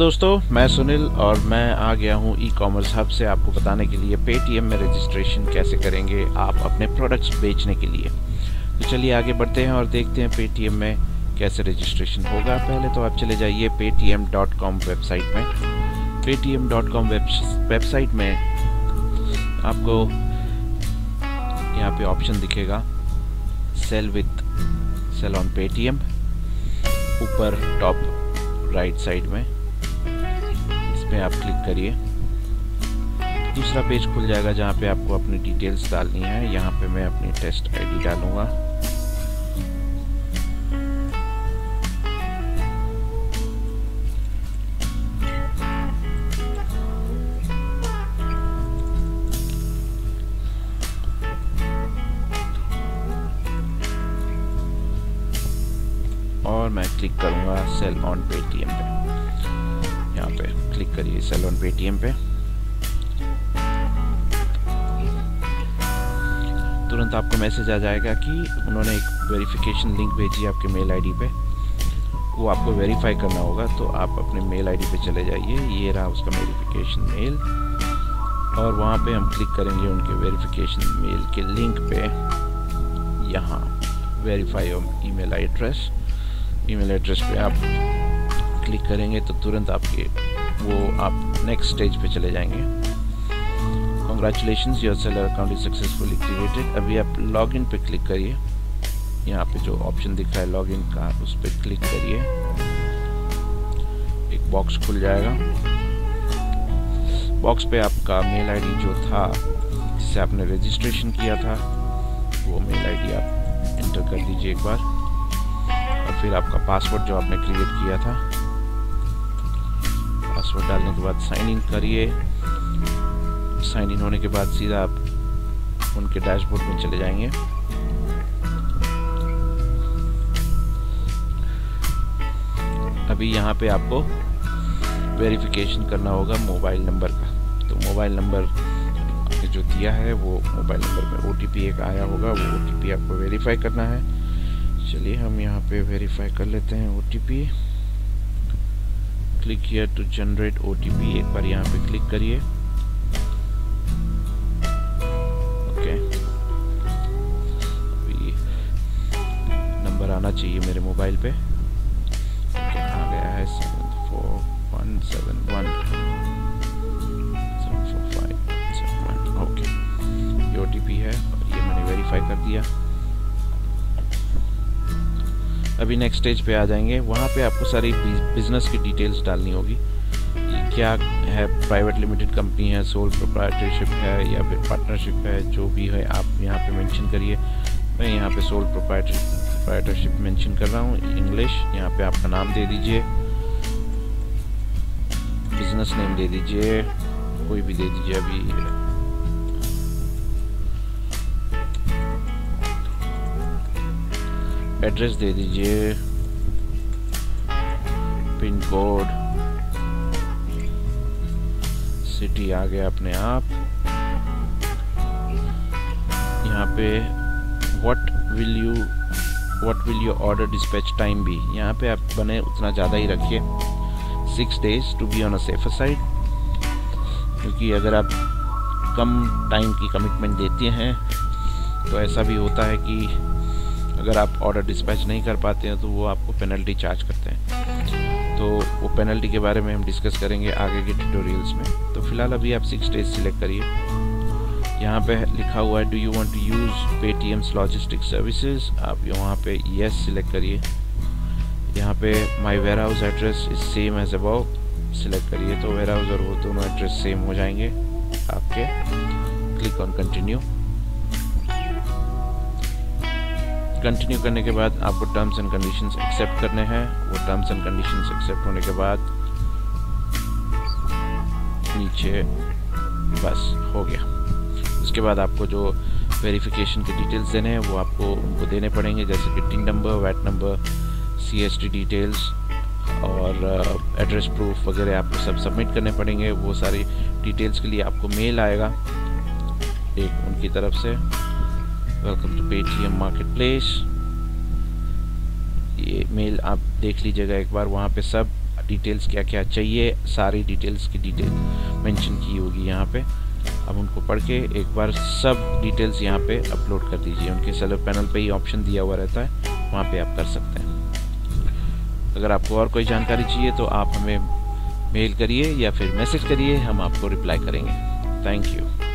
दोस्तों, मैं सुनील और मैं आ गया हूँ ई कॉमर्स हब से आपको बताने के लिए पेटीएम में रजिस्ट्रेशन कैसे करेंगे आप अपने प्रोडक्ट्स बेचने के लिए। तो चलिए आगे बढ़ते हैं और देखते हैं पेटीएम में कैसे रजिस्ट्रेशन होगा। पहले तो आप चले जाइए paytm.com वेबसाइट में। paytm.com वेबसाइट में आपको यहाँ पे ऑप्शन दिखेगा सेल ऑन पेटीएम, ऊपर टॉप राइट साइड में, इसमें आप क्लिक करिए। दूसरा पेज खुल जाएगा जहाँ पे आपको अपनी डिटेल्स डालनी है। यहाँ पे मैं अपनी टेस्ट आईडी डालूंगा। और मैं क्लिक करूंगा सेल ऑन पेटीएम पे। यहाँ पे क्लिक करिए सेल ऑन पेटीएम पे। तुरंत आपको मैसेज आ जाएगा कि उन्होंने एक वेरिफिकेशन लिंक भेजी आपके मेल आईडी पे, वो आपको वेरीफाई करना होगा। तो आप अपने मेल आईडी पे चले जाइए। ये रहा उसका वेरिफिकेशन मेल और वहाँ पे हम क्लिक करेंगे उनके वेरिफिकेशन मेल के लिंक पे। यहाँ वेरीफाई योर ईमेल एड्रेस पे आप क्लिक करेंगे तो तुरंत आपके वो आप नेक्स्ट स्टेज पे चले जाएंगे। Congratulations, your seller account is successfully created. अभी आप लॉगिन पे क्लिक करिए। यहाँ पे जो ऑप्शन दिख रहा है लॉगिन का, उस पर क्लिक करिए। एक बॉक्स खुल जाएगा। बॉक्स पे आपका मेल आईडी जो था जिससे आपने रजिस्ट्रेशन किया था, वो मेल आईडी आप एंटर कर दीजिए एक बार। फिर आपका पासवर्ड जो आपने क्रिएट किया था, पासवर्ड डालने के बाद साइन इन करिए। साइन इन होने के बाद सीधा आप उनके डैशबोर्ड में चले जाएंगे। अभी यहाँ पे आपको वेरिफिकेशन करना होगा मोबाइल नंबर का। तो मोबाइल नंबर जो दिया है, वो मोबाइल नंबर में OTP एक आया होगा, वो OTP आपको वेरीफाई करना है। चलिए हम यहाँ पे वेरीफाई कर लेते हैं OTP। Click here to generate OTP, एक बार यहाँ पे क्लिक करिए। ओके, अभी नंबर आना चाहिए मेरे मोबाइल पे। ओके, आ गया है 74171 74571। ओके, ये OTP है और ये मैंने वेरीफाई कर दिया। अभी नेक्स्ट स्टेज पे आ जाएंगे। वहाँ पे आपको सारी बिजनेस की डिटेल्स डालनी होगी। क्या है, प्राइवेट लिमिटेड कंपनी है, सोल प्रोप्राइटरशिप है या फिर पार्टनरशिप है, जो भी है आप यहाँ पे मेंशन करिए। मैं यहाँ पे सोल प्रोप्राइटरशिप मेंशन कर रहा हूँ। इंग्लिश, यहाँ पे आपका नाम दे दीजिए, बिजनेस नेम दे दीजिए, कोई भी दे दीजिए। अभी एड्रेस दे दीजिए, पिन कोड, सिटी आ गया अपने आप। यहाँ पे what will you order dispatch time भी, यहाँ पे आप बने उतना ज़्यादा ही रखिए, 6 days to be on a safer side. क्योंकि अगर आप कम टाइम की कमिटमेंट देते हैं तो ऐसा भी होता है कि अगर आप ऑर्डर डिस्पैच नहीं कर पाते हैं तो वो आपको पेनल्टी चार्ज करते हैं। तो वो पेनल्टी के बारे में हम डिस्कस करेंगे आगे के ट्यूटोरियल्स में। तो फिलहाल अभी आप 6 days सिलेक्ट करिए। यहाँ पे लिखा हुआ है do you want to use Paytm's logistic services, आप यहाँ पे येस सिलेक्ट करिए। यहाँ पे my warehouse address is same as above select करिए। तो वेयर हाउस और वो दोनों एड्रेस सेम हो जाएंगे आपके। Click on continue. कंटिन्यू करने के बाद आपको टर्म्स एंड कंडीशंस एक्सेप्ट करने हैं। वो टर्म्स एंड कंडीशंस एक्सेप्ट होने के बाद नीचे बस हो गया। उसके बाद आपको जो वेरिफिकेशन के डिटेल्स देने हैं वो आपको उनको देने पड़ेंगे, जैसे कि TIN number, VAT number, CST details और एड्रेस प्रूफ वगैरह आपको सब सबमिट करने पड़ेंगे। वो सारी डिटेल्स के लिए आपको मेल आएगा एक उनकी तरफ से, welcome to Paytm market place. ये मेल आप देख लीजिएगा एक बार। वहाँ पे सब डिटेल्स क्या क्या चाहिए, सारी डिटेल्स की डिटेल मेंशन की होगी यहाँ पे। अब उनको पढ़ के एक बार सब डिटेल्स यहाँ पे अपलोड कर दीजिए। उनके सेलर पैनल पे ही ऑप्शन दिया हुआ रहता है, वहाँ पे आप कर सकते हैं। अगर आपको और कोई जानकारी चाहिए तो आप हमें मेल करिए या फिर मैसेज करिए, हम आपको रिप्लाई करेंगे। Thank you.